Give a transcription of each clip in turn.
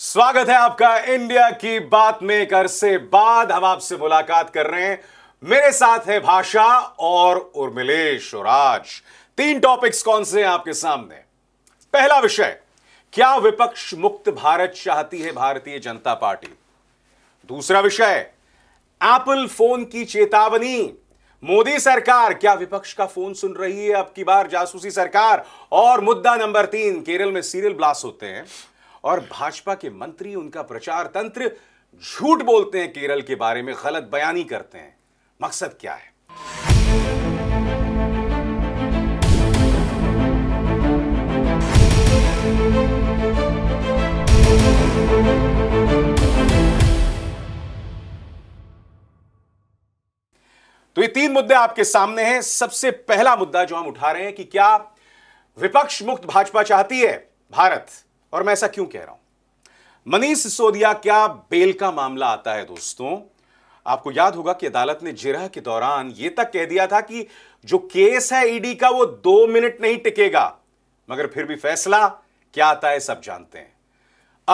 स्वागत है आपका इंडिया की बात में। एक अरसे बाद हम आपसे मुलाकात कर रहे हैं। मेरे साथ है भाषा और उर्मिलेश। और आज तीन टॉपिक्स कौन से हैं आपके सामने। पहला विषय, क्या विपक्ष मुक्त भारत चाहती है भारतीय जनता पार्टी। दूसरा विषय, एप्पल फोन की चेतावनी, मोदी सरकार क्या विपक्ष का फोन सुन रही है, अब की बार जासूसी सरकार। और मुद्दा नंबर 3, केरल में सीरियल ब्लास्ट होते हैं और भाजपा के मंत्री, उनका प्रचार तंत्र, झूठ बोलते हैं, केरल के बारे में गलत बयानी करते हैं, मकसद क्या है। तो ये तीन मुद्दे आपके सामने हैं। सबसे पहला मुद्दा जो हम उठा रहे हैं कि क्या विपक्ष मुक्त भाजपा चाहती है भारत, और मैं ऐसा क्यों कह रहा हूं। मनीष सिसोदिया क्या बेल का मामला आता है दोस्तों, आपको याद होगा कि अदालत ने जिरह के दौरान यह तक कह दिया था कि जो केस है ईडी का वो 2 मिनट नहीं टिकेगा, मगर फिर भी फैसला क्या आता है सब जानते हैं।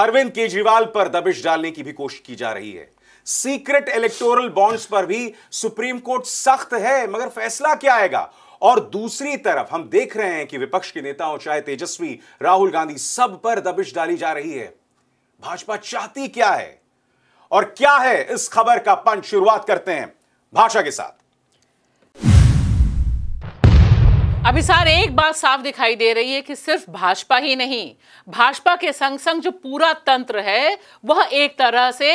अरविंद केजरीवाल पर दबिश डालने की भी कोशिश की जा रही है। सीक्रेट इलेक्टोरल बॉन्ड्स पर भी सुप्रीम कोर्ट सख्त है, मगर फैसला क्या आएगा। और दूसरी तरफ हम देख रहे हैं कि विपक्ष के नेताओं, चाहे तेजस्वी, राहुल गांधी, सब पर दबिश डाली जा रही है। भाजपा चाहती क्या है और क्या है इस खबर का पंच। शुरुआत करते हैं भाषा के साथ। अभिसार, एक बात साफ दिखाई दे रही है कि सिर्फ भाजपा ही नहीं, भाजपा के संग संग जो पूरा तंत्र है वह एक तरह से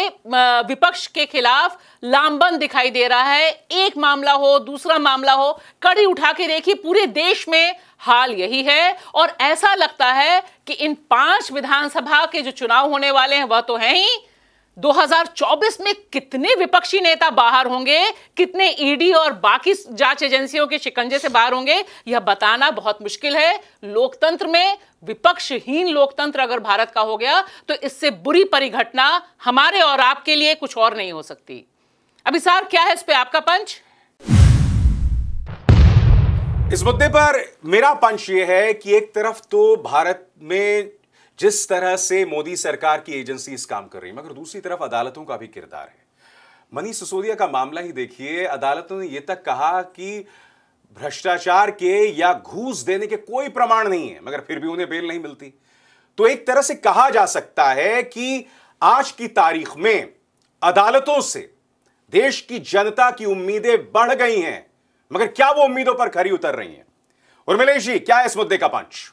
विपक्ष के खिलाफ लामबंद दिखाई दे रहा है। एक मामला हो, दूसरा मामला हो, कड़ी उठा के देखिए पूरे देश में हाल यही है। और ऐसा लगता है कि इन 5 विधानसभा के जो चुनाव होने वाले हैं वह तो हैं ही, 2024 में कितने विपक्षी नेता बाहर होंगे, कितने ईडी और बाकी जांच एजेंसियों के शिकंजे से बाहर होंगे, यह बताना बहुत मुश्किल है। लोकतंत्र में विपक्षहीन लोकतंत्र अगर भारत का हो गया तो इससे बुरी परिघटना हमारे और आपके लिए कुछ और नहीं हो सकती। अभिसार, क्या है इस पे आपका पंच। इस मुद्दे पर मेरा पंच यह है कि एक तरफ तो भारत में जिस तरह से मोदी सरकार की एजेंसीज काम कर रही है, मगर दूसरी तरफ अदालतों का भी किरदार है। मनीष सिसोदिया का मामला ही देखिए, अदालतों ने यह तक कहा कि भ्रष्टाचार के या घूस देने के कोई प्रमाण नहीं है, मगर फिर भी उन्हें बेल नहीं मिलती। तो एक तरह से कहा जा सकता है कि आज की तारीख में अदालतों से देश की जनता की उम्मीदें बढ़ गई हैं, मगर क्या वो उम्मीदों पर खरी उतर रही हैं। उर्मिलेश जी, क्या है इस मुद्दे का पंच।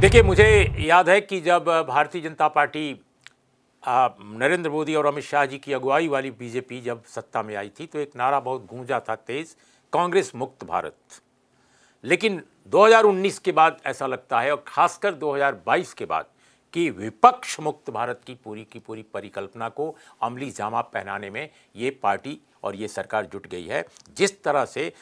देखिए, मुझे याद है कि जब भारतीय जनता पार्टी नरेंद्र मोदी और अमित शाह जी की अगुवाई वाली बीजेपी जब सत्ता में आई थी तो एक नारा बहुत गूंजा था तेज, कांग्रेस मुक्त भारत। लेकिन 2019 के बाद ऐसा लगता है, और खासकर 2022 के बाद, कि विपक्ष मुक्त भारत की पूरी परिकल्पना को अमली जामा पहनाने में ये पार्टी और ये सरकार जुट गई है। जिस तरह से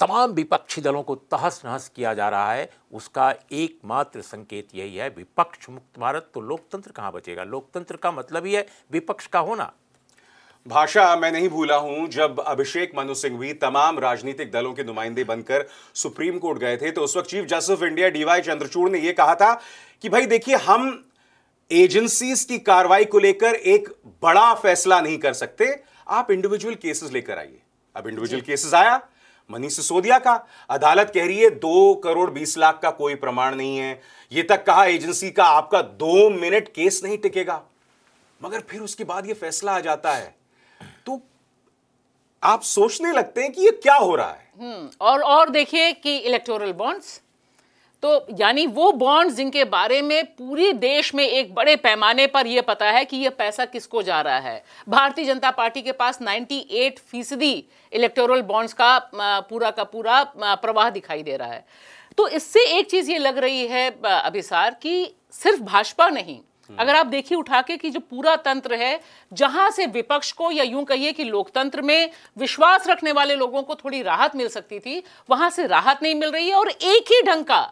तमाम विपक्षी दलों को तहस नहस किया जा रहा है, उसका एकमात्र संकेत यही है, विपक्ष मुक्त भारत। तो लोकतंत्र कहाँ बचेगा। लोकतंत्र का मतलब ही है विपक्ष का होना। भाषा, मैं नहीं भूला हूं जब अभिषेक मनु सिंघवी तमाम राजनीतिक दलों के नुमाइंदे बनकर सुप्रीम कोर्ट गए थे, तो उस वक्त chief justice of India D Y Chandrachud ने यह कहा था कि भाई देखिए, हम एजेंसीज की कार्रवाई को लेकर एक बड़ा फैसला नहीं कर सकते, आप इंडिविजुअल केसेस लेकर आइए। अब इंडिविजुअल केसेस आया मनीष सिसोदिया का, अदालत कह रही है 2 करोड़ 20 लाख का कोई प्रमाण नहीं है। यह तक कहा एजेंसी का आपका 2 मिनट केस नहीं टिकेगा, मगर फिर उसके बाद यह फैसला आ जाता है। तो आप सोचने लगते हैं कि यह क्या हो रहा है। और देखिए कि इलेक्टोरल बॉन्ड्स, तो यानी वो बॉन्ड्स जिनके बारे में पूरे देश में एक बड़े पैमाने पर यह पता है कि यह पैसा किसको जा रहा है। भारतीय जनता पार्टी के पास 98% इलेक्टोरल बॉन्ड्स का पूरा प्रवाह दिखाई दे रहा है। तो इससे एक चीज ये लग रही है अभिसार कि सिर्फ भाजपा नहीं, अगर आप देखिए उठा के कि जो पूरा तंत्र है, जहां से विपक्ष को या यूं कहिए कि लोकतंत्र में विश्वास रखने वाले लोगों को थोड़ी राहत मिल सकती थी, वहां से राहत नहीं मिल रही है। और एक ही ढंग का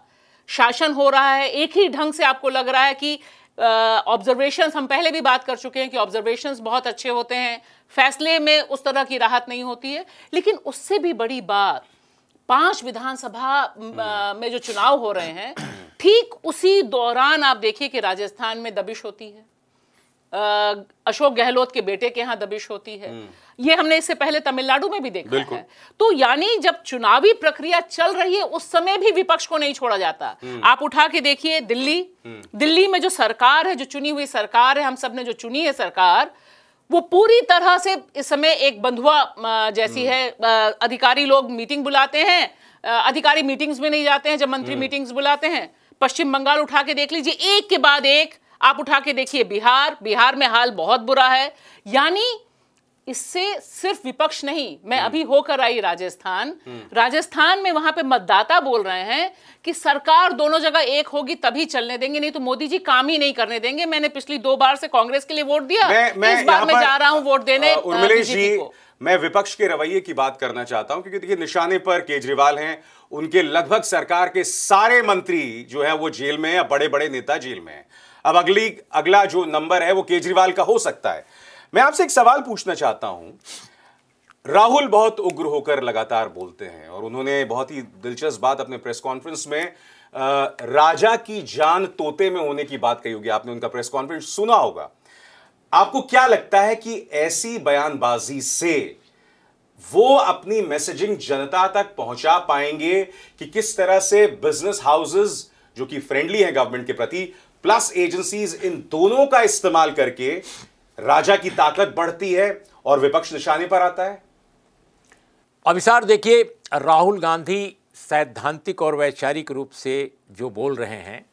शासन हो रहा है, एक ही ढंग से आपको लग रहा है कि ऑब्जर्वेशंस, हम पहले भी बात कर चुके हैं कि ऑब्जर्वेशंस बहुत अच्छे होते हैं, फैसले में उस तरह की राहत नहीं होती है। लेकिन उससे भी बड़ी बात, 5 विधानसभा में जो चुनाव हो रहे हैं ठीक उसी दौरान आप देखिए कि राजस्थान में दबिश होती है, अशोक गहलोत के बेटे के यहाँ दबिश होती है, ये हमने इससे पहले तमिलनाडु में भी देखा है। तो यानी जब चुनावी प्रक्रिया चल रही है उस समय भी विपक्ष को नहीं छोड़ा जाता। आप उठा के देखिए दिल्ली, दिल्ली में जो सरकार है, जो चुनी हुई सरकार है, हम सब ने जो चुनी है सरकार, वो पूरी तरह से इस समय एक बंधुआ जैसी है। अधिकारी लोग मीटिंग बुलाते हैं, अधिकारी मीटिंग्स में नहीं जाते हैं जब मंत्री मीटिंग्स बुलाते हैं। पश्चिम बंगाल उठा के देख लीजिए, एक के बाद एक आप उठा के देखिए। बिहार, बिहार में हाल बहुत बुरा है। यानी इससे सिर्फ विपक्ष नहीं, मैं अभी होकर आई राजस्थान, राजस्थान में वहां पे मतदाता बोल रहे हैं कि सरकार दोनों जगह एक होगी तभी चलने देंगे, नहीं तो मोदी जी काम ही नहीं करने देंगे। मैंने पिछली 2 बार से कांग्रेस के लिए वोट दिया, मैं इस बार मैं जा रहा हूं वोट देने। उर्मिलेश जी, मैं विपक्ष के रवैये की बात करना चाहता हूं, क्योंकि देखिए निशाने पर केजरीवाल हैं, उनके लगभग सरकार के सारे मंत्री जो है वो जेल में है, बड़े बड़े नेता जेल में है। अब अगला जो नंबर है वो केजरीवाल का हो सकता है। मैं आपसे एक सवाल पूछना चाहता हूं। राहुल बहुत उग्र होकर लगातार बोलते हैं और उन्होंने बहुत ही दिलचस्प बात अपने प्रेस कॉन्फ्रेंस में राजा की जान तोते में होने की बात कही होगी। आपने उनका प्रेस कॉन्फ्रेंस सुना होगा। आपको क्या लगता है कि ऐसी बयानबाजी से वो अपनी मैसेजिंग जनता तक पहुंचा पाएंगे कि किस तरह से बिजनेस हाउसेस जो कि फ्रेंडली है गवर्नमेंट के प्रति प्लस एजेंसीज, इन दोनों का इस्तेमाल करके राजा की ताकत बढ़ती है और विपक्ष निशाने पर आता है? अभिसार, देखिए राहुल गांधी सैद्धांतिक और वैचारिक रूप से जो बोल रहे हैं,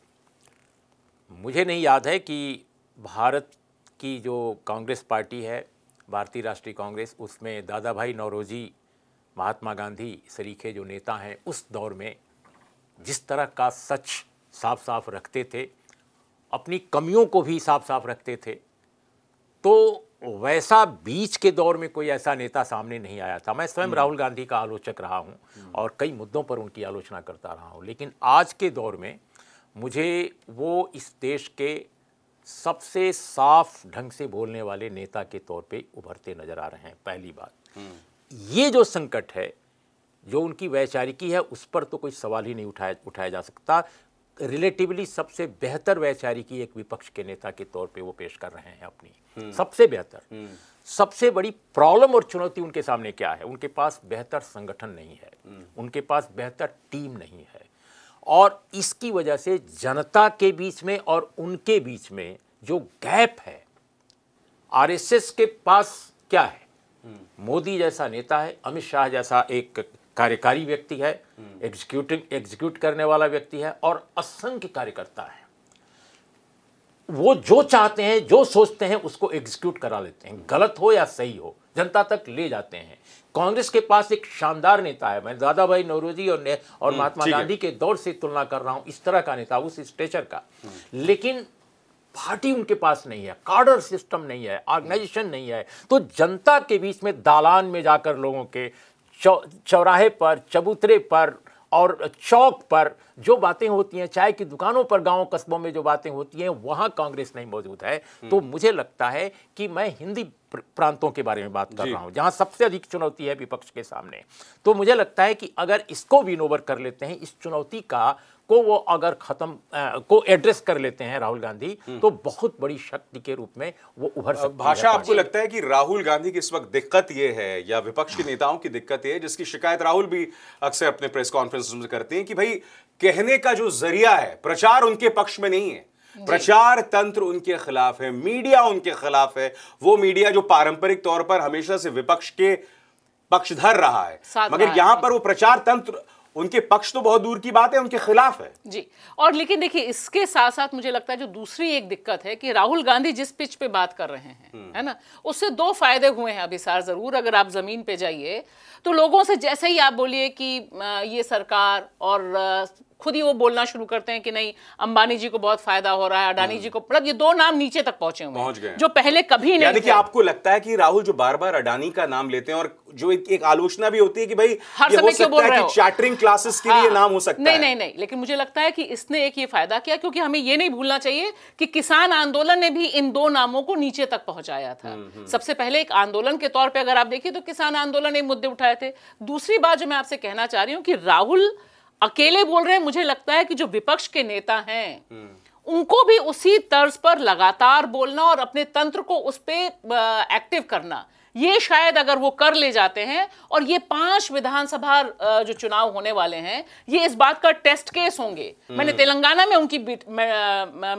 मुझे नहीं याद है कि भारत की जो कांग्रेस पार्टी है, भारतीय राष्ट्रीय कांग्रेस, उसमें दादा भाई नौरोजी, महात्मा गांधी सरीखे जो नेता हैं उस दौर में जिस तरह का सच साफ साफ रखते थे, अपनी कमियों को भी साफ साफ रखते थे, तो वैसा बीच के दौर में कोई ऐसा नेता सामने नहीं आया था। मैं स्वयं राहुल गांधी का आलोचक रहा हूं और कई मुद्दों पर उनकी आलोचना करता रहा हूं, लेकिन आज के दौर में मुझे वो इस देश के सबसे साफ ढंग से बोलने वाले नेता के तौर पे उभरते नजर आ रहे हैं। पहली बात, ये जो संकट है, जो उनकी वैचारिकी है, उस पर तो कोई सवाल ही नहीं उठाया जा सकता। रिलेटिवली सबसे बेहतर वैचारिकी एक विपक्ष के नेता के तौर पे वो पेश कर रहे हैं अपनी, सबसे बेहतर। सबसे बड़ी प्रॉब्लम और चुनौती उनके सामने क्या है? उनके पास बेहतर संगठन नहीं है, उनके पास बेहतर टीम नहीं है, और इसकी वजह से जनता के बीच में और उनके बीच में जो गैप है, आरएसएस के पास क्या है? मोदी जैसा नेता है, अमित शाह जैसा एक कार्यकारी व्यक्ति है, एग्जीक्यूट करने वाला व्यक्ति है, और असंख्य कार्यकर्ता है। वो जो चाहते हैं, जो सोचते हैं, उसको एग्जीक्यूट करा लेते हैं, गलत हो या सही हो, जनता तक ले जाते हैं। कांग्रेस के पास एक शानदार नेता है, मैं दादा भाई नौरोजी और महात्मा गांधी के दौर से तुलना कर रहा हूं, इस तरह का नेता, उस स्टेचर का, लेकिन पार्टी उनके पास नहीं है, कार्डर सिस्टम नहीं है, ऑर्गेनाइजेशन नहीं है। तो जनता के बीच में, दालान में जाकर, लोगों के चौराहे पर, चबूतरे पर और चौक पर जो बातें होती हैं, चाय की दुकानों पर, गांव कस्बों में जो बातें होती हैं, वहां कांग्रेस नहीं मौजूद है। तो मुझे लगता है कि मैं हिंदी प्रांतों के बारे में बात कर रहा हूं, जहां सबसे अधिक चुनौती है विपक्ष के सामने। तो मुझे लगता है कि अगर इसको विन ओवर कर लेते हैं, इस चुनौती का को वो अगर एड्रेस कर लेते हैं राहुल गांधी, तो बहुत बड़ी शक्ति के रूप में वो उभर सकते हैं। भाषा, आपको लगता है कि राहुल गांधी की इस वक्त दिक्कत ये है, या विपक्ष के नेताओं की दिक्कत ये है, जिसकी शिकायत राहुल भी अक्सर अपने प्रेस कॉन्फ्रेंस में करते हैं कि भाई कहने का जो जरिया है, प्रचार उनके पक्ष में नहीं है, प्रचार तंत्र उनके खिलाफ है, मीडिया उनके खिलाफ है, वो मीडिया जो पारंपरिक तौर पर हमेशा से विपक्ष के पक्षधर रहा है, मगर यहां पर वो प्रचार तंत्र उनके पक्ष तो बहुत दूर की बात है, उनके खिलाफ है। जी, और लेकिन देखिए इसके साथ साथ मुझे लगता है जो दूसरी एक दिक्कत है कि राहुल गांधी जिस पिच पे बात कर रहे हैं, है ना, उससे 2 फायदे हुए हैं अभिसार। जरूर अगर आप जमीन पे जाइए तो लोगों से जैसे ही आप बोलिए कि ये सरकार, और खुद ही वो बोलना शुरू करते हैं कि नहीं अंबानी जी को बहुत फायदा हो रहा है, अडानी जी को, मतलब ये 2 नाम नीचे तक पहुंचे हुए हैं जो पहले कभी नहीं। देखिए आपको लगता है कि राहुल जो बार बार अडानी का नाम लेते हैं, और जो एक आलोचना भी होती है कि भाई हर समय क्यों बोल रहे हो, चार्टरिंग क्लासेस के लिए नाम हो सकता है। नहीं, लेकिन मुझे लगता है कि इसने एक ये फायदा किया, क्योंकि हमें ये नहीं भूलना चाहिए कि किसान आंदोलन ने भी इन 2 नामों को नीचे तक पहुंचाया था। सबसे पहले एक आंदोलन के तौर पर अगर आप देखिए तो किसान आंदोलन ने मुद्दे उठाए थे। दूसरी बात जो मैं आपसे कहना चाह रही हूँ कि राहुल अकेले बोल रहे हैं, मुझे लगता है कि जो विपक्ष के नेता हैं उनको भी उसी तर्ज पर लगातार बोलना और अपने तंत्र को उस पर एक्टिव करना, ये शायद अगर वो कर ले जाते हैं और ये 5 विधानसभा जो चुनाव होने वाले हैं ये इस बात का टेस्ट केस होंगे। मैंने तेलंगाना में उनकी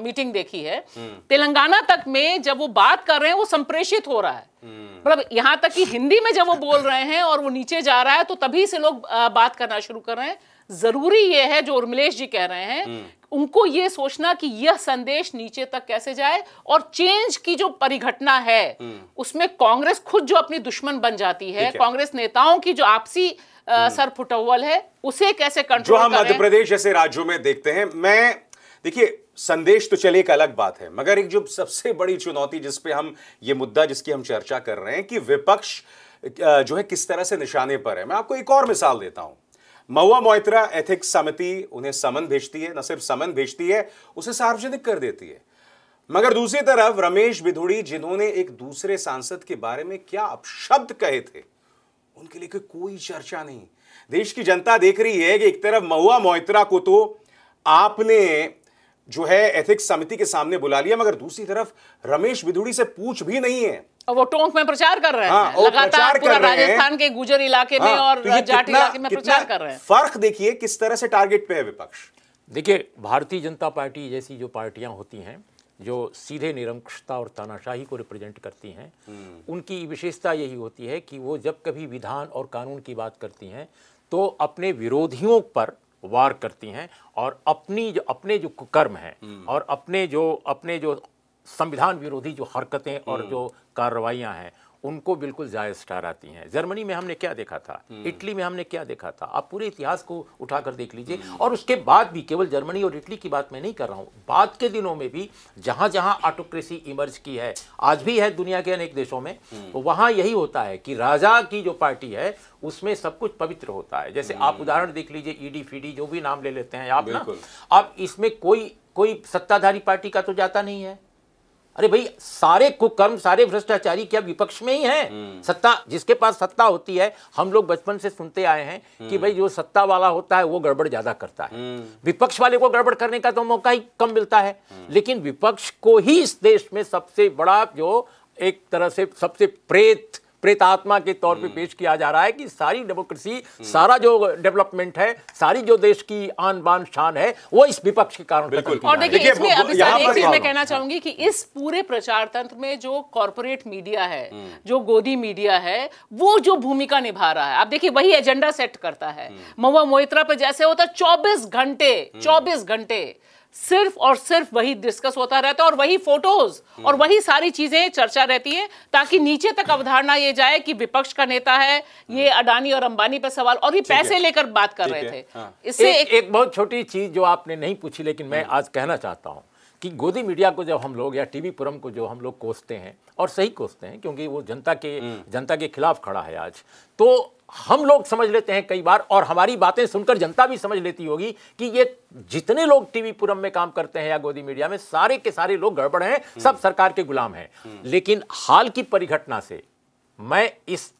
मीटिंग देखी है, तेलंगाना तक में जब वो बात कर रहे हैं वो संप्रेषित हो रहा है, मतलब यहाँ तक कि हिंदी में जब वो बोल रहे हैं और वो नीचे जा रहा है तो तभी से लोग बात करना शुरू कर रहे हैं। जरूरी ये है जो उर्मिलेश जी कह रहे हैं, उनको ये सोचना कि यह संदेश नीचे तक कैसे जाए और चेंज की जो परिघटना है उसमें कांग्रेस खुद जो अपनी दुश्मन बन जाती है, कांग्रेस नेताओं की जो आपसी सर फुटवल है उसे कैसे कंट्रोल करें, जो हम मध्य प्रदेश जैसे राज्यों में देखते हैं। मैं देखिए संदेश तो चले एक अलग बात है, मगर एक जो सबसे बड़ी चुनौती जिस पे हम ये मुद्दा जिसकी हम चर्चा कर रहे हैं कि विपक्ष जो है किस तरह से निशाने पर है। मैं आपको एक और मिसाल देता हूं, महुआ मोइत्रा एथिक्स समिति उन्हें समन भेजती है, न सिर्फ समन भेजती है उसे सार्वजनिक कर देती है, मगर दूसरी तरफ रमेश विधुड़ी जिन्होंने एक दूसरे सांसद के बारे में क्या अपशब्द कहे थे उनके लिए कोई चर्चा नहीं। देश की जनता देख रही है कि एक तरफ महुआ मोइत्रा को तो आपने जो है एथिक्स समिति के सामने बुला लिया, मगर दूसरी तरफ रमेश विधुड़ी से पूछ भी नहीं है और वो टोंक में प्रचार कर रहे हैं, लगातार पूरा राजस्थान के गुजर इलाके में और जाट इलाके में प्रचार कर रहे हैं। फर्क देखिए किस तरह से टारगेट पे है विपक्ष। देखिए भारतीय जनता पार्टी जैसी जो पार्टियां होती हैं जो सीधे निरंकुशता और तानाशाही को रिप्रेजेंट करती हैं, उनकी विशेषता यही होती है कि वो जब कभी विधान और कानून की बात करती हैं तो अपने विरोधियों पर वार करती हैं और अपने जो कुकर्म हैं और अपने जो संविधान विरोधी जो हरकतें और जो कार्रवाइयां हैं उनको बिल्कुल जायज़ ठहराती हैं। जर्मनी में हमने क्या देखा था, इटली में हमने क्या देखा था, आप पूरे इतिहास को उठाकर देख लीजिए। और उसके बाद भी, केवल जर्मनी और इटली की बात मैं नहीं कर रहा हूँ, बाद के दिनों में भी जहाँ जहाँ ऑटोक्रेसी इमर्ज की है, आज भी है दुनिया के अनेक देशों में, तो वहाँ यही होता है कि राजा की जो पार्टी है उसमें सब कुछ पवित्र होता है। जैसे आप उदाहरण देख लीजिए, ईडी फीडी जो भी नाम ले लेते हैं आप ना, आप इसमें कोई सत्ताधारी पार्टी का तो जाता नहीं है। अरे भाई, सारे कुकर्म सारे भ्रष्टाचारी क्या विपक्ष में ही हैं? सत्ता, जिसके पास सत्ता होती है, हम लोग बचपन से सुनते आए हैं कि भाई जो सत्ता वाला होता है वो गड़बड़ ज्यादा करता है, विपक्ष वाले को गड़बड़ करने का तो मौका ही कम मिलता है। लेकिन विपक्ष को ही इस देश में सबसे बड़ा जो एक तरह से सबसे प्रेतात्मा के तौर पे पेश किया जा रहा है कि सारी डेमोक्रेसी, सारा जो डेवलपमेंट है, सारी जो देश की आन बान शान है, वो इस विपक्ष के कारण। और देखिए इसमें अभी एक चीज मैं कहना चाहूंगी कि इस पूरे प्रचार तंत्र में जो कॉर्पोरेट मीडिया है, जो गोदी मीडिया है, वो जो भूमिका निभा रहा है, आप देखिए वही एजेंडा सेट करता है। महुआ मोइत्रा पे जैसे होता है 24 घंटे सिर्फ और सिर्फ वही डिस्कस होता रहता है और वही फोटोज और वही सारी चीजें चर्चा रहती हैं, ताकि नीचे तक अवधारणा ये जाए कि विपक्ष का नेता है ये, अडानी और अंबानी पर सवाल, और ये पैसे लेकर बात कर रहे थे। हाँ। इससे एक बहुत छोटी चीज जो आपने नहीं पूछी लेकिन मैं आज कहना चाहता हूँ कि गोदी मीडिया को जब हम लोग या टीवी पुरम को जो हम लोग कोसते हैं, और सही कोसते हैं क्योंकि वो जनता के खिलाफ खड़ा है आज, तो हम लोग समझ लेते हैं कई बार, और हमारी बातें सुनकर जनता भी समझ लेती होगी कि ये जितने लोग टीवी पुरम में काम करते हैं या गोदी मीडिया में, सारे के सारे लोग गड़बड़ हैं, सब सरकार के गुलाम हैं। लेकिन हाल की परिघटना से मैं इस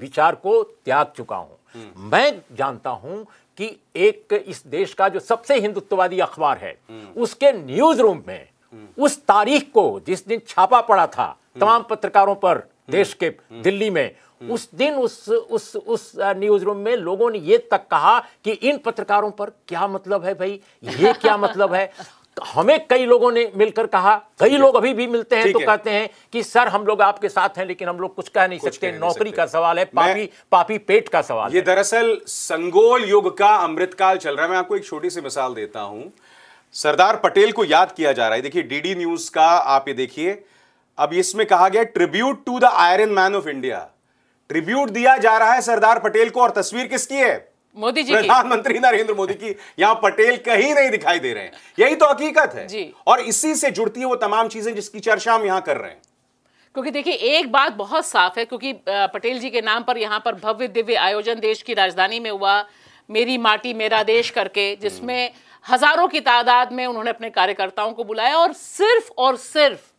विचार को त्याग चुका हूं। मैं जानता हूं कि एक इस देश का जो सबसे हिंदुत्ववादी अखबार है, उसके न्यूज रूम में उस तारीख को जिस दिन छापा पड़ा था तमाम पत्रकारों पर देश के दिल्ली में, उस दिन उस न्यूज रूम में लोगों ने ये तक कहा कि इन पत्रकारों पर क्या मतलब है भाई, ये क्या मतलब है। हमें कई लोगों ने मिलकर कहा, कई लोग अभी भी मिलते हैं तो कहते हैं कि सर हम लोग आपके साथ हैं लेकिन हम लोग कुछ कह नहीं सकते, नौकरी का सवाल है, पापी पेट का सवाल है। ये दरअसल संगोल युग का अमृतकाल चल रहा है। मैं आपको एक छोटी सी मिसाल देता हूं, सरदार पटेल को याद किया जा रहा है। देखिए डीडी न्यूज का आप ये देखिए, अब इसमें कहा गया tribute to the iron man of India, tribute दिया जा रहा है सरदार पटेल को, और तस्वीर किसकी है? मोदी जी, प्रधानमंत्री नरेंद्र मोदी की। यहां पटेल कहीं नहीं दिखाई दे रहे हैं, यही तो हकीकत है जी। और इसी से जुड़ती है वो तमाम चीजें जिसकी चर्चा हम यहां कर रहे हैं, क्योंकि देखिए एक बात बहुत साफ है, क्योंकि पटेल जी के नाम पर यहां पर भव्य दिव्य आयोजन देश की राजधानी में हुआ, मेरी माटी मेरा देश करके, जिसमें हजारों की तादाद में उन्होंने अपने कार्यकर्ताओं को बुलाया और सिर्फ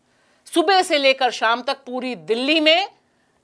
सुबह से लेकर शाम तक पूरी दिल्ली में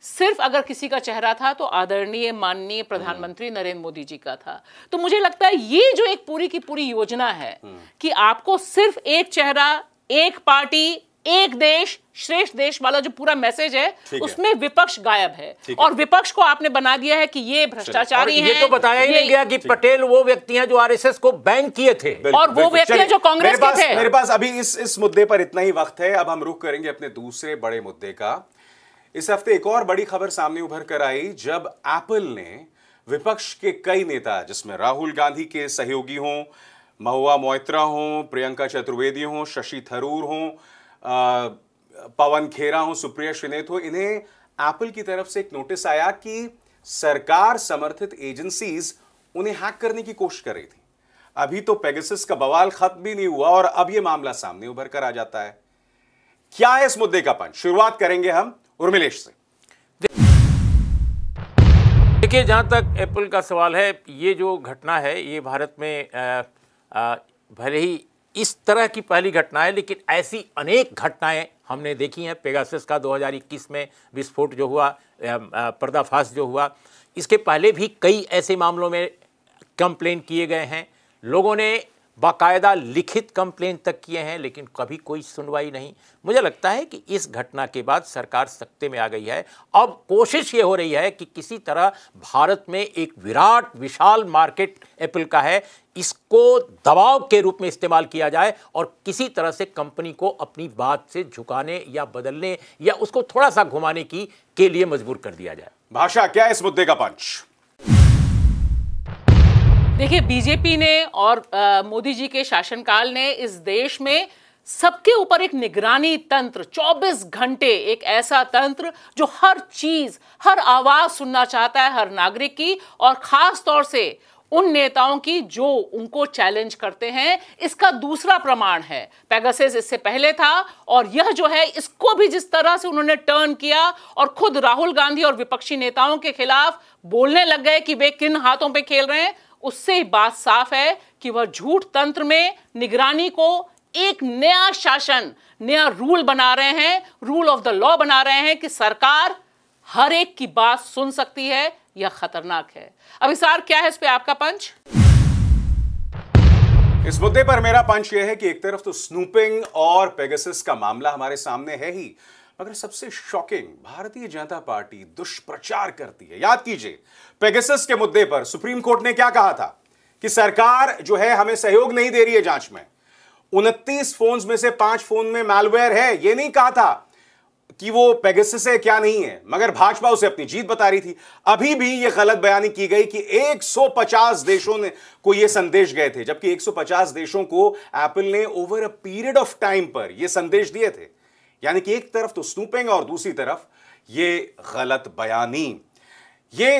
सिर्फ अगर किसी का चेहरा था तो आदरणीय माननीय प्रधानमंत्री नरेंद्र मोदी जी का था। तो मुझे लगता है ये जो एक पूरी की पूरी योजना है कि आपको सिर्फ एक चेहरा, एक पार्टी, एक देश, श्रेष्ठ देश वाला जो पूरा मैसेज है उसमें विपक्ष गायब है। और विपक्ष को आपने बना दिया है कि ये भ्रष्टाचारी है। ये तो बताया ही नहीं गया कि पटेल वो व्यक्ति हैं जो आरएसएस को बैन किए थे और वो व्यक्ति हैं जो कांग्रेस के थे। मेरे पास अभी इस मुद्दे पर इतना ही वक्त है। अब हम रुख करेंगे अपने दूसरे बड़े मुद्दे का। इस हफ्ते एक और बड़ी खबर सामने उभर कर आई जब एप्पल ने विपक्ष के कई नेता, जिसमें राहुल गांधी के सहयोगी हों, महुआ मोइत्रा हों, प्रियंका चतुर्वेदी हों, शशि थरूर हों, पवन खेरा हो, सुप्रिया श्रीनेत हो, इन्हें एप्पल की तरफ से एक नोटिस आया कि सरकार समर्थित एजेंसीज उन्हें हैक करने की कोशिश कर रही थी। अभी तो पेगासस का बवाल खत्म भी नहीं हुआ और अब यह मामला सामने उभर कर आ जाता है। क्या है इस मुद्दे का पंच? शुरुआत करेंगे हम उर्मिलेश से। देखिए, जहां तक एप्पल का सवाल है, ये जो घटना है ये भारत में भले ही इस तरह की पहली घटना है, लेकिन ऐसी अनेक घटनाएं हमने देखी हैं। पेगासस का 2021 में विस्फोट जो हुआ, पर्दाफाश जो हुआ, इसके पहले भी कई ऐसे मामलों में कंप्लेन किए गए हैं। लोगों ने बाकायदा लिखित कंप्लेन तक किए हैं, लेकिन कभी कोई सुनवाई नहीं। मुझे लगता है कि इस घटना के बाद सरकार सख्ते में आ गई है। अब कोशिश ये हो रही है कि किसी तरह भारत में एक विराट विशाल मार्केट एप्पल का है, इसको दबाव के रूप में इस्तेमाल किया जाए और किसी तरह से कंपनी को अपनी बात से झुकाने या बदलने या उसको थोड़ा सा घुमाने की के लिए मजबूर कर दिया जाए। भाषा, क्या इस मुद्दे का पंच? देखिए, बीजेपी ने और मोदी जी के शासनकाल ने इस देश में सबके ऊपर एक निगरानी तंत्र, 24 घंटे एक ऐसा तंत्र जो हर चीज, हर आवाज सुनना चाहता है हर नागरिक की, और खास तौर से उन नेताओं की जो उनको चैलेंज करते हैं। इसका दूसरा प्रमाण है पेगासस, इससे पहले था, और यह जो है इसको भी जिस तरह से उन्होंने टर्न किया और खुद राहुल गांधी और विपक्षी नेताओं के खिलाफ बोलने लग गए कि वे किन हाथों पे खेल रहे हैं, उससे बात साफ है कि वह झूठ तंत्र में निगरानी को एक नया शासन, नया रूल बना रहे हैं, रूल ऑफ द लॉ बना रहे हैं कि सरकार हर एक की बात सुन सकती है। यह खतरनाक है। अभिसार, क्या है इस पे आपका पंच? इस मुद्दे पर मेरा पंच यह है कि एक तरफ तो स्नूपिंग और पेगासस का मामला हमारे सामने है ही, मगर सबसे शॉकिंग, भारतीय जनता पार्टी दुष्प्रचार करती है। याद कीजिए, पेगासस के मुद्दे पर सुप्रीम कोर्ट ने क्या कहा था कि सरकार जो है हमें सहयोग नहीं दे रही है जांच में। 29 फोन्स में से 5 फोन में मैलवेयर है। यह नहीं कहा था कि वो पेगासस है क्या नहीं है, मगर भाजपा उसे अपनी जीत बता रही थी। अभी भी यह गलत बयानी की गई कि 150 देशों ने को यह संदेश गए थे, जबकि 150 देशों को एप्पल ने over a period of time पर यह संदेश दिए थे। यानी कि एक तरफ तो स्नूपिंग और दूसरी तरफ ये गलत बयानी, ये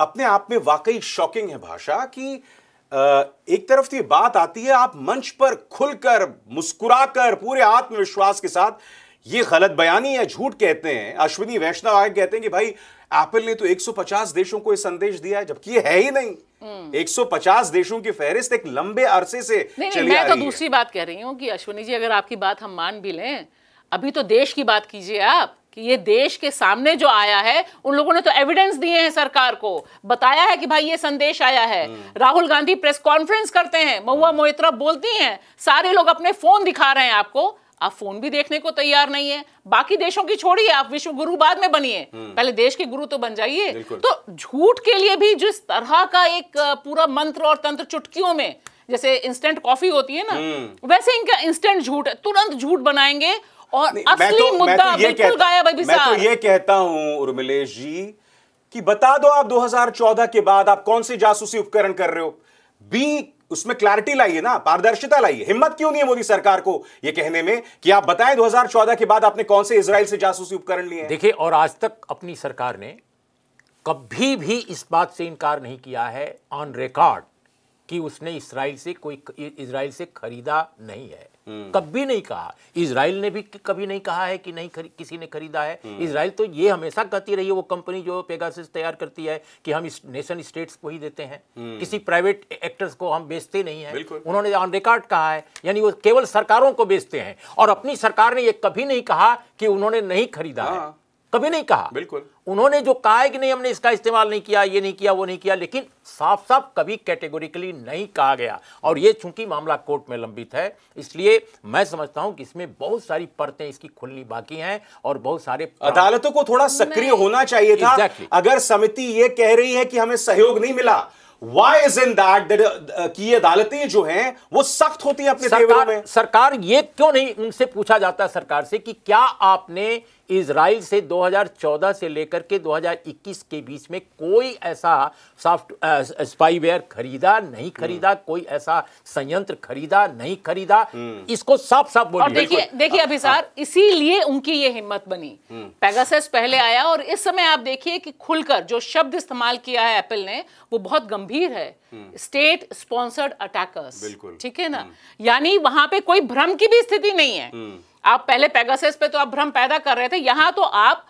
अपने आप में वाकई शॉकिंग है। भाषा की एक तरफ तो ये बात आती है, आप मंच पर खुलकर मुस्कुराकर पूरे आत्मविश्वास के साथ ये गलत बयानी या झूठ कहते हैं। अश्विनी वैष्णव आगे कहते हैं कि भाई एप्पल ने तो 150 देशों को यह संदेश दिया है, जबकि ये है ही नहीं। 150 देशों की फहरिस्त एक लंबे अरसे से चली आ रही है। मैं तो दूसरी बात कह रही हूँ कि अश्विनी जी, अगर आपकी बात हम मान भी लें, अभी तो देश की बात कीजिए आप कि ये देश के सामने जो आया है, उन लोगों ने तो एविडेंस दिए हैं, सरकार को बताया है कि भाई ये संदेश आया है। राहुल गांधी प्रेस कॉन्फ्रेंस करते हैं, महुआ मोइत्रा बोलती हैं, सारे लोग अपने फोन दिखा रहे हैं आपको, आप फोन भी देखने को तैयार नहीं है। बाकी देशों की छोड़िए, आप विश्व गुरु बाद में बनिए, पहले देश के गुरु तो बन जाइए। तो झूठ के लिए भी जिस तरह का एक पूरा मंत्र और तंत्र, चुटकियों में जैसे इंस्टेंट कॉफी होती है ना, वैसे इनका इंस्टेंट झूठ, तुरंत झूठ बनाएंगे और असली मुद्दा बिल्कुल गायब है। मैं तो ये कहता हूं उर्मिलेश जी कि बता दो आप 2014 के बाद आप कौन से जासूसी उपकरण कर रहे हो। उसमें क्लैरिटी लाइए ना, पारदर्शिता लाइए। हिम्मत क्यों नहीं है मोदी सरकार को यह कहने में कि आप बताएं 2014 के बाद आपने कौन से इजराइल से जासूसी उपकरण लिए। देखिए, और आज तक अपनी सरकार ने कभी भी इस बात से इनकार नहीं किया है ऑन रिकॉर्ड कि उसने इजराइल से खरीदा नहीं है। कभी नहीं कहा। इजराइल ने भी कभी नहीं कहा है कि नहीं किसी ने खरीदा है। इजराइल तो ये हमेशा कहती रही है, वो कंपनी जो पेगासस तैयार करती है, कि हम इस नेशन स्टेट्स को ही देते हैं, किसी प्राइवेट एक्टर्स को हम बेचते नहीं है। उन्होंने ऑन रिकॉर्ड कहा है, यानी वो केवल सरकारों को बेचते हैं। और अपनी सरकार ने यह कभी नहीं कहा कि उन्होंने नहीं खरीदा है। कभी नहीं कहा। बिल्कुल उन्होंने जो कहा है कि नहीं हमने इसका इस्तेमाल नहीं किया, ये नहीं किया, वो नहीं किया, लेकिन साफ साफ कभी कैटेगोरिकली नहीं कहा गया। और ये चूंकि मामला कोर्ट में लंबित है, इसलिए मैं समझता हूं कि इसमें बहुत सारी परतें इसकी खुलनी बाकी हैं और बहुत सारे अदालतों को थोड़ा सक्रिय होना चाहिए था। अगर समिति ये कह रही है कि हमें सहयोग नहीं मिला, Why isn't that कि ये अदालतें जो हैं वो सख्त होती हैं अपने फेवर में? सरकार ये क्यों नहीं, उनसे पूछा जाता है सरकार से कि क्या आपने इजराइल से 2014 से लेकर के 2021 के बीच में कोई ऐसा सॉफ्ट स्पाईवेयर खरीदा नहीं खरीदा, कोई ऐसा संयंत्र खरीदा नहीं खरीदा, इसको साफ साफ बोलिए। देखिए देखिए अभिसार, इसीलिए उनकी ये हिम्मत बनी। पेगासस पहले आया और इस समय आप देखिए कि खुलकर जो शब्द इस्तेमाल किया है एप्पल ने वो बहुत गंभीर है, स्टेट स्पॉन्सर्ड अटैकर्स। ठीक है ना, यानी वहां पे कोई भ्रम की भी स्थिति नहीं है। आप पहले पेगासस पे तो आप भ्रम पैदा कर रहे थे, यहां तो आप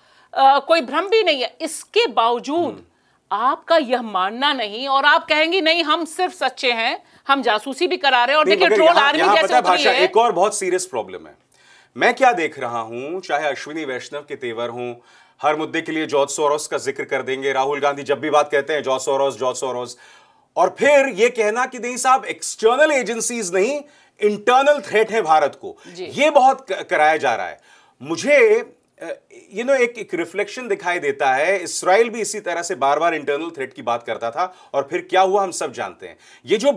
कोई भ्रम भी नहीं है। इसके बावजूद आपका यह मानना नहीं और आप कहेंगे नहीं हम सिर्फ सच्चे हैं, हम जासूसी भी करा रहे हैं। और देखिए ट्रोल आर्मी जैसे भाषा, एक और बहुत सीरियस प्रॉब्लम है। मैं क्या देख रहा हूं, चाहे अश्विनी वैष्णव के तेवर हों, हर मुद्दे के लिए जॉर्ज सोरोस का जिक्र कर देंगे। राहुल गांधी जब भी बात कहते हैं जॉर्ज सोरोस जॉर्ज सोरोस, और फिर यह कहना कि नहीं साहब एक्सटर्नल एजेंसीज नहीं इंटरनल थ्रेट है भारत को, यह बहुत कराया जा रहा है। मुझे यू नो एक रिफ्लेक्शन दिखाई देता है। इसराइल भी इसी तरह से बार बार इंटरनल थ्रेट की बात करता था और फिर क्या हुआ हम सब जानते हैं। ये जो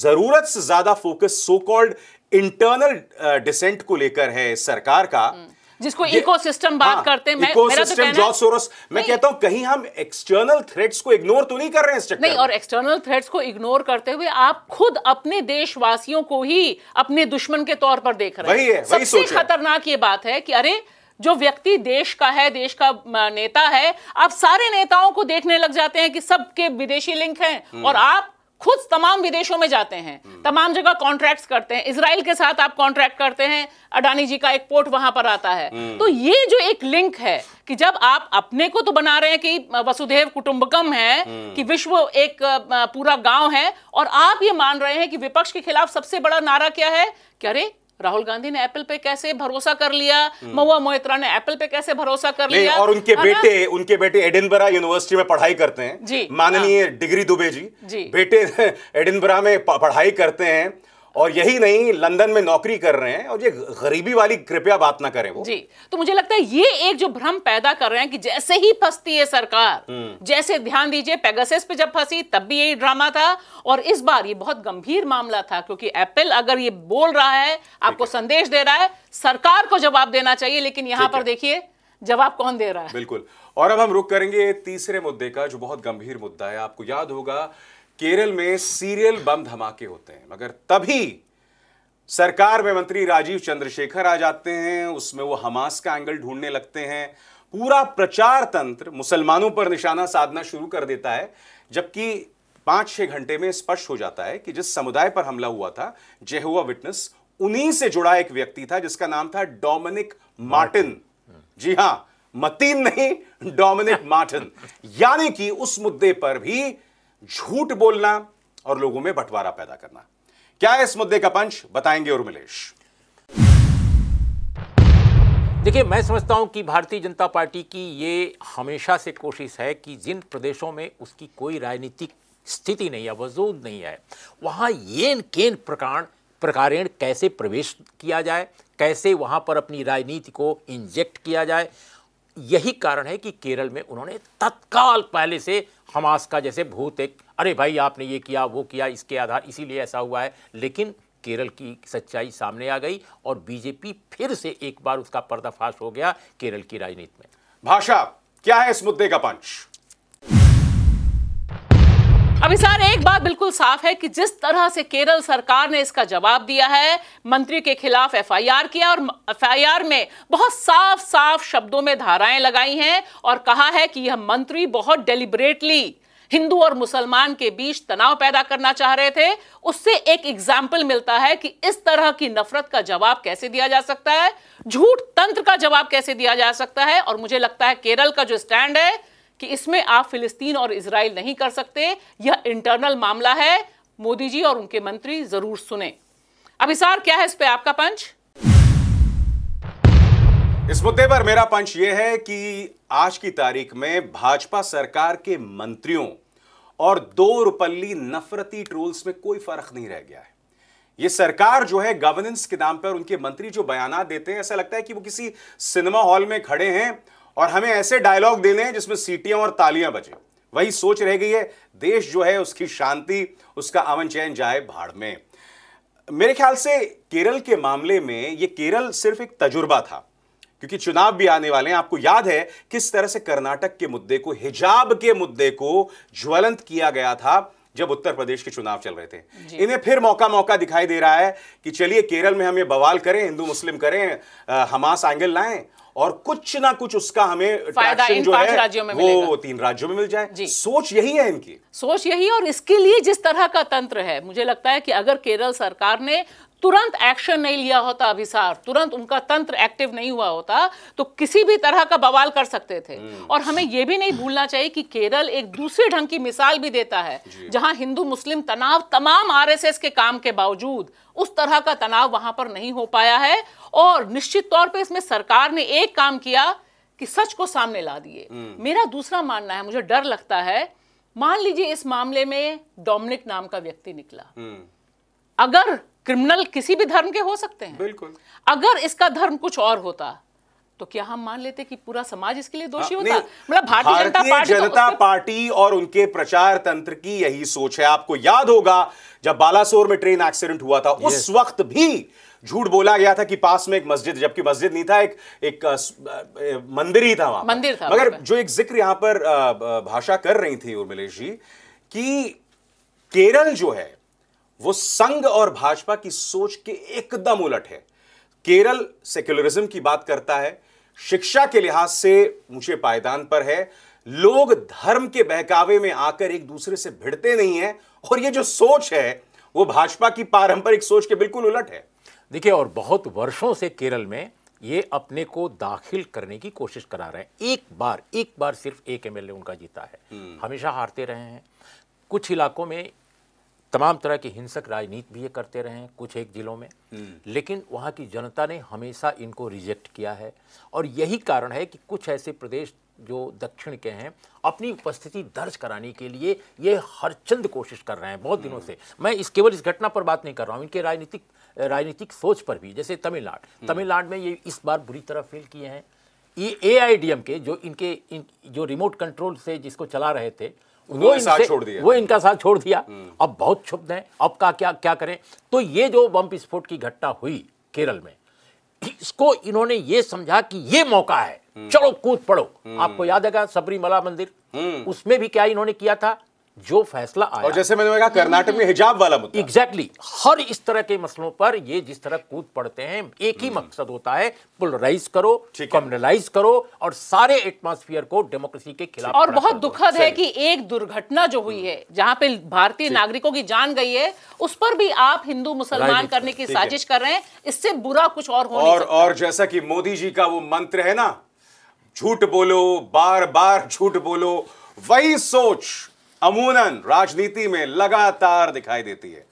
जरूरत से ज्यादा focus so called internal dissent को लेकर है सरकार का, जिसको इकोसिस्टम बात करते हैं, इकोसिस्टम जॉर्ज सोरोस, मैं कहता हूं कहीं हम एक्सटर्नल थ्रेट्स को इग्नोर तो नहीं कर रहे हैं इस चक्कर में। नहीं, और एक्सटर्नल थ्रेट्स को इग्नोर करते हुए आप खुद अपने देशवासियों को ही अपने दुश्मन के तौर पर देख रहे हैं। वही है, सबसे खतरनाक ये बात है कि अरे जो व्यक्ति देश का है, देश का नेता है, आप सारे नेताओं को देखने लग जाते हैं कि सबके विदेशी लिंक हैं और आप खुद तमाम विदेशों में जाते हैं, तमाम जगह कॉन्ट्रैक्ट्स करते हैं। इजराइल के साथ आप कॉन्ट्रैक्ट करते हैं, अडानी जी का एक पोर्ट वहां पर आता है। तो ये जो एक लिंक है कि जब आप अपने को तो बना रहे हैं कि वसुधैव कुटुंबकम है, कि विश्व एक पूरा गांव है, और आप ये मान रहे हैं कि विपक्ष के खिलाफ सबसे बड़ा नारा क्या है कि अरे राहुल गांधी ने एप्पल पे कैसे भरोसा कर लिया, महुआ मोइत्रा ने एप्पल पे कैसे भरोसा कर लिया। और उनके बेटे एडिनबरा यूनिवर्सिटी में पढ़ाई करते हैं जी, माननीय डिग्री दुबे जी बेटे एडिनबरा में पढ़ाई करते हैं और यही नहीं लंदन में नौकरी कर रहे हैं। और ये गरीबी वाली कृपया बात ना करें वो जी। तो मुझे लगता है ये एक जो भ्रम पैदा कर रहे हैं कि जैसे ही फंसती है सरकार, जैसे ध्यान दीजिए पेगासस पे जब फंसी तब भी यही ड्रामा था और इस बार ये बहुत गंभीर मामला था, क्योंकि एप्पल अगर ये बोल रहा है, आपको संदेश दे रहा है, सरकार को जवाब देना चाहिए। लेकिन यहां पर देखिए जवाब कौन दे रहा है। बिल्कुल। और अब हम रुख करेंगे तीसरे मुद्दे का जो बहुत गंभीर मुद्दा है। आपको याद होगा केरल में सीरियल बम धमाके होते हैं, मगर तभी सरकार में मंत्री राजीव चंद्रशेखर आ जाते हैं, उसमें वो हमास का एंगल ढूंढने लगते हैं, पूरा प्रचार तंत्र मुसलमानों पर निशाना साधना शुरू कर देता है, जबकि 5-6 घंटे में स्पष्ट हो जाता है कि जिस समुदाय पर हमला हुआ था जेहोवा विटनेस, उन्हीं से जुड़ा एक व्यक्ति था जिसका नाम था डोमिनिक मार्टिन। जी हां, मतीन नहीं, डोमिनिक मार्टिन। यानी कि उस मुद्दे पर भी झूठ बोलना और लोगों में बंटवारा पैदा करना। क्या है इस मुद्दे का पंच, बताएंगे उर्मिलेश। देखिए मैं समझता हूं कि भारतीय जनता पार्टी की ये हमेशा से कोशिश है कि जिन प्रदेशों में उसकी कोई राजनीतिक स्थिति नहीं है, वजूद नहीं है, वहां येन केन प्रकारेण कैसे प्रवेश किया जाए, कैसे वहां पर अपनी राजनीति को इंजेक्ट किया जाए। यही कारण है कि केरल में उन्होंने तत्काल पहले से हमास का जैसे भूत एक, अरे भाई आपने ये किया वो किया, इसके आधार इसीलिए ऐसा हुआ है। लेकिन केरल की सच्चाई सामने आ गई और बीजेपी फिर से एक बार उसका पर्दाफाश हो गया केरल की राजनीति में। भाषा, क्या है इस मुद्दे का पंच? अभिसार, एक बात बिल्कुल साफ है कि जिस तरह से केरल सरकार ने इसका जवाब दिया है, मंत्री के खिलाफ एफआईआर किया और एफआईआर में बहुत साफ साफ शब्दों में धाराएं लगाई हैं और कहा है कि यह मंत्री बहुत डेलिबरेटली हिंदू और मुसलमान के बीच तनाव पैदा करना चाह रहे थे। उससे एक एग्जाम्पल मिलता है कि इस तरह की नफरत का जवाब कैसे दिया जा सकता है, झूठ तंत्र का जवाब कैसे दिया जा सकता है। और मुझे लगता है केरल का जो स्टैंड है कि इसमें आप फिलिस्तीन और इजराइल नहीं कर सकते, यह इंटरनल मामला है, मोदी जी और उनके मंत्री जरूर सुने। अभिसार, क्या है इस पे आपका पंच? इस इस मुद्दे पर मेरा पंच यह है कि आज की तारीख में भाजपा सरकार के मंत्रियों और दो रुपल्ली नफरती ट्रोल्स में कोई फर्क नहीं रह गया है। ये सरकार जो है गवर्नेंस के नाम पर उनके मंत्री जो बयान देते हैं, ऐसा लगता है कि वो किसी सिनेमा हॉल में खड़े हैं और हमें ऐसे डायलॉग देने हैं जिसमें सीटियां और तालियां बजें। वही सोच रह गई है, देश जो है उसकी शांति, उसका अमन चैन जाए भाड़ में। मेरे ख्याल से केरल के मामले में ये केरल सिर्फ एक तजुर्बा था, क्योंकि चुनाव भी आने वाले हैं। आपको याद है किस तरह से कर्नाटक के मुद्दे को, हिजाब के मुद्दे को ज्वलंत किया गया था जब उत्तर प्रदेश के चुनाव चल रहे थे। इन्हें फिर मौका दिखाई दे रहा है कि चलिए केरल में हम ये बवाल करें, हिंदू मुस्लिम करें, हमास एंगल लाएं और कुछ ना कुछ उसका हमें ट्रैक्शन जो है वो 3 राज्यों में मिल जाए। सोच यही है इनकी, सोच यही है। और इसके लिए जिस तरह का तंत्र है, मुझे लगता है कि अगर केरल सरकार ने तुरंत एक्शन नहीं लिया होता, अभिसार तुरंत उनका तंत्र एक्टिव नहीं हुआ होता, तो किसी भी तरह का बवाल कर सकते थे। और हमें यह भी नहीं भूलना चाहिए कि केरल एक दूसरे ढंग की मिसाल भी देता है, जहां हिंदू मुस्लिम तनाव, तमाम आरएसएस के काम के बावजूद उस तरह का तनाव वहां पर नहीं हो पाया है। और निश्चित तौर पर इसमें सरकार ने एक काम किया कि सच को सामने ला दिए। मेरा दूसरा मानना है, मुझे डर लगता है, मान लीजिए इस मामले में डोमिनिक नाम का व्यक्ति निकला, अगर क्रिमिनल किसी भी धर्म के हो सकते हैं, बिल्कुल, अगर इसका धर्म कुछ और होता तो क्या हम मान लेते कि पूरा समाज इसके लिए दोषी होता? मतलब भारतीय जनता पार्टी और उनके प्रचार तंत्र की यही सोच है। आपको याद होगा जब बालासोर में ट्रेन एक्सीडेंट हुआ था, उस वक्त भी झूठ बोला गया था कि पास में एक मस्जिद, जबकि मस्जिद नहीं था, एक मंदिर ही था, मंदिर था। मगर जो एक जिक्र यहां पर भाषा कर रही थी उर्मिलेश जी, कि केरल जो है वो संघ और भाजपा की सोच के एकदम उलट है। केरल सेक्युलरिज्म की बात करता है, शिक्षा के लिहाज से ऊंचे पायदान पर है, लोग धर्म के बहकावे में आकर एक दूसरे से भिड़ते नहीं हैं, और ये जो सोच है वो भाजपा की पारंपरिक सोच के बिल्कुल उलट है। देखिए, और बहुत वर्षों से केरल में ये अपने को दाखिल करने की कोशिश करा रहे हैं। एक बार सिर्फ एक MLA उनका जीता है, हमेशा हारते रहे हैं। कुछ इलाकों में तमाम तरह की हिंसक राजनीति भी ये करते रहे हैं, कुछ एक जिलों में, लेकिन वहाँ की जनता ने हमेशा इनको रिजेक्ट किया है। और यही कारण है कि कुछ ऐसे प्रदेश जो दक्षिण के हैं, अपनी उपस्थिति दर्ज कराने के लिए ये हर चंद कोशिश कर रहे हैं बहुत दिनों से। मैं केवल इस घटना पर बात नहीं कर रहा हूँ, इनके राजनीतिक सोच पर भी। जैसे तमिलनाडु में ये इस बार बुरी तरह फेल किए हैं। ये AIDMK जो जो रिमोट कंट्रोल से जिसको चला रहे थे, वो इनका साथ छोड़ दिया। अब बहुत क्षुब्ध हैं, अब क्या करें। तो ये जो बम विस्फोट की घटना हुई केरल में, इसको इन्होंने ये समझा कि ये मौका है, चलो कूद पड़ो। आपको याद है सबरीमला मंदिर, उसमें भी क्या इन्होंने किया था, जो फैसला आया। और जैसे मैंने कहा कर्नाटक में हिजाब वाला मुद्दा, एग्जैक्टली हर इस तरह के मसलों पर ये जिस तरह कूद पड़ते हैं, एक ही मकसद होता है, पोलराइज करो, कम्युनलाइज करो और सारे एटमॉस्फेयर को डेमोक्रेसी के खिलाफ। और बहुत दुखद है कि एक दुर्घटना जो हुई है, जहां पे भारतीय नागरिकों की जान गई है, उस पर भी आप हिंदू मुसलमान करने की साजिश कर रहे हैं। इससे बुरा कुछ और हो नहीं सकता। और जैसा कि मोदी जी का वो मंत्र है ना, झूठ बोलो, बार बार झूठ बोलो, वही सोच अमूनन राजनीति में लगातार दिखाई देती है।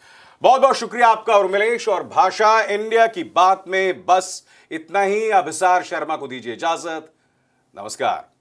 बहुत बहुत शुक्रिया आपका उर्मिलेश और भाषा। इंडिया की बात में बस इतना ही। अभिसार शर्मा को दीजिए इजाजत। नमस्कार।